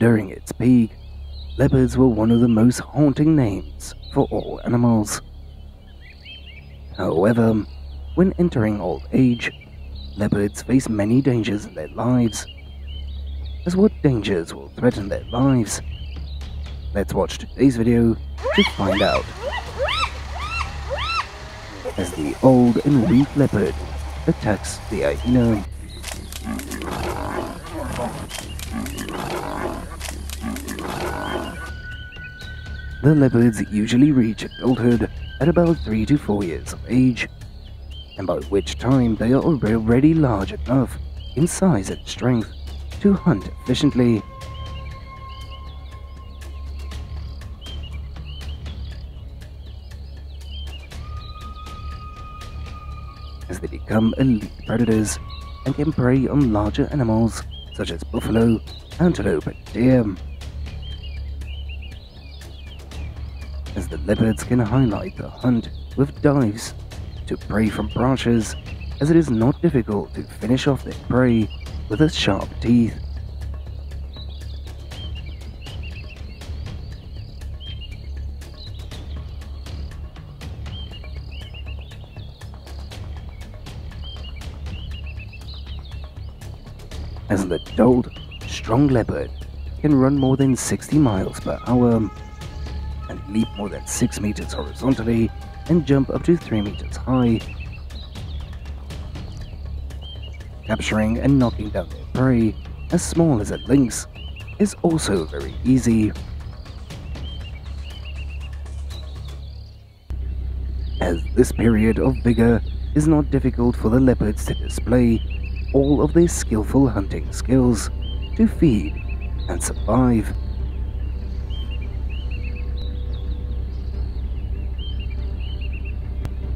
During its peak, leopards were one of the most haunting names for all animals. However, when entering old age, leopards face many dangers in their lives. As what dangers will threaten their lives? Let's watch today's video to find out. As the old and weak leopard attacks the hyena. The leopards usually reach adulthood at about 3 to 4 years of age, and by which time they are already large enough in size and strength to hunt efficiently. As they become elite predators and can prey on larger animals such as buffalo, antelope, and deer. As the leopards can highlight the hunt with dives to prey from branches, as it is not difficult to finish off their prey with their sharp teeth. As an adult, strong leopard can run more than 60 miles per hour and leap more than 6 meters horizontally and jump up to 3 meters high, capturing and knocking down their prey as small as a lynx is also very easy. As this period of vigor is not difficult for the leopards to display all of their skillful hunting skills to feed and survive.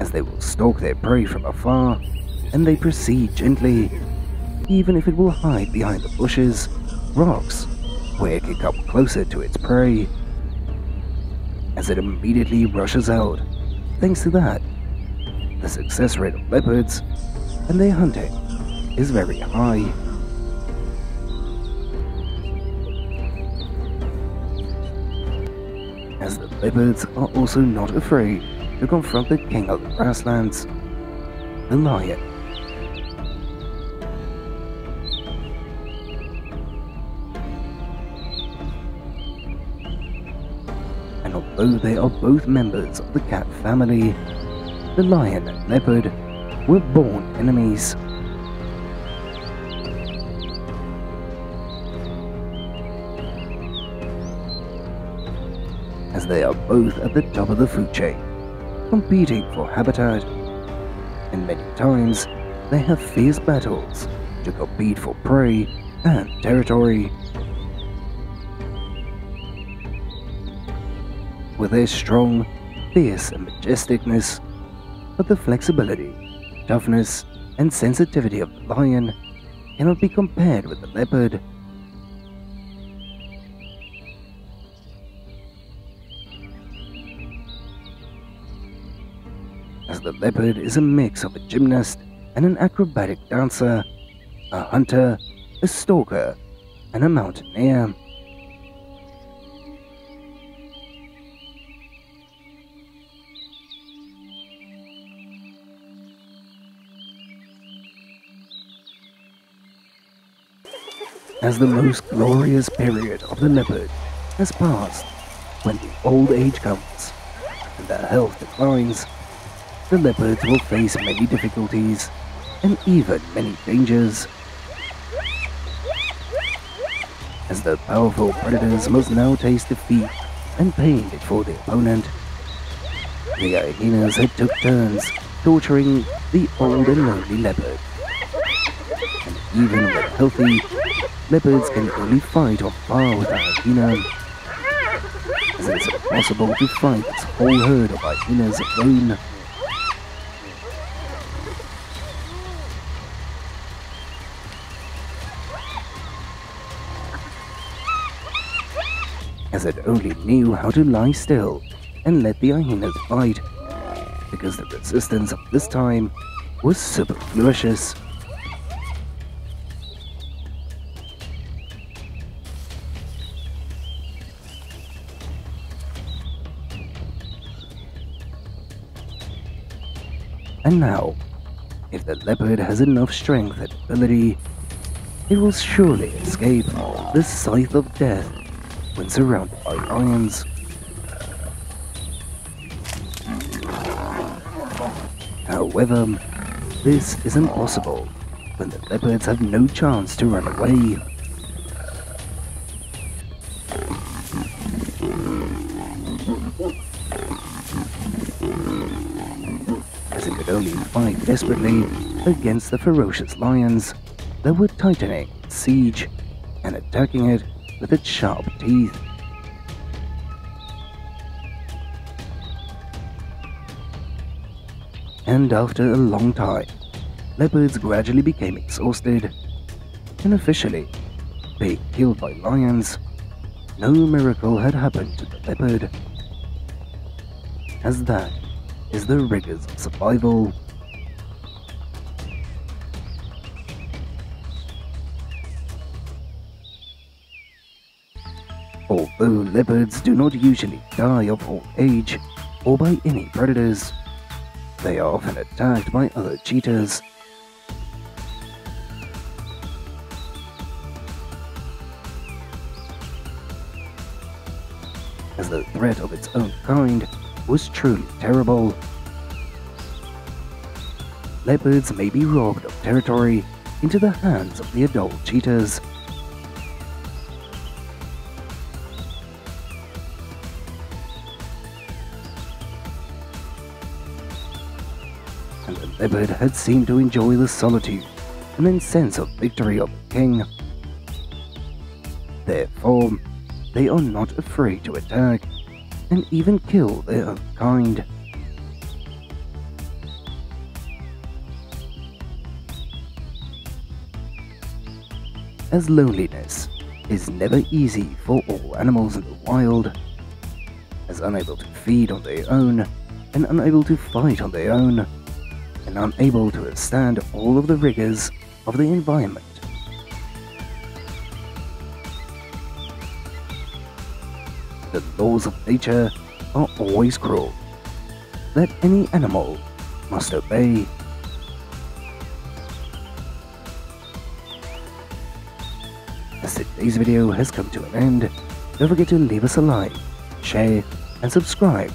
As they will stalk their prey from afar, and they proceed gently, even if it will hide behind the bushes, rocks, where it can come closer to its prey, as it immediately rushes out. Thanks to that, the success rate of leopards and their hunting is very high. As the leopards are also not afraid to confront the king of the grasslands, the lion. And although they are both members of the cat family, the lion and leopard were born enemies. As they are both at the top of the food chain, competing for habitat, and many times they have fierce battles to compete for prey and territory. With their strong, fierce and majesticness, but the flexibility, toughness and sensitivity of the lion cannot be compared with the leopard. As the leopard is a mix of a gymnast and an acrobatic dancer, a hunter, a stalker, and a mountaineer. As the most glorious period of the leopard has passed, when the old age comes and their health declines, the leopards will face many difficulties and even many dangers, as the powerful predators must now taste defeat and pain before their opponent. The hyenas had took turns torturing the old and lonely leopard, and even when healthy, leopards can only fight or far with a hyena, as it is impossible to fight this whole herd of hyenas alone. As it only knew how to lie still and let the hyenas bite, because the resistance of this time was superfluous. And now, if the leopard has enough strength and ability, it will surely escape the scythe of death when surrounded by lions. However, this is impossible when the leopards have no chance to run away. As it could only fight desperately against the ferocious lions that were tightening its siege and attacking it with its sharp teeth. And after a long time, leopards gradually became exhausted, and officially, being killed by lions, no miracle had happened to the leopard, as that is the rigors of survival. Although leopards do not usually die of old age or by any predators, they are often attacked by other cheetahs. As the threat of its own kind was truly terrible, leopards may be robbed of territory into the hands of the adult cheetahs. The leopard had seemed to enjoy the solitude and then sense of victory of the king. Therefore, they are not afraid to attack and even kill their own kind. As loneliness is never easy for all animals in the wild, as unable to feed on their own and unable to fight on their own, and unable to withstand all of the rigors of the environment. The laws of nature are always cruel, that any animal must obey. As today's video has come to an end, don't forget to leave us a like, share and subscribe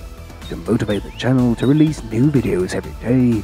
to motivate the channel to release new videos every day.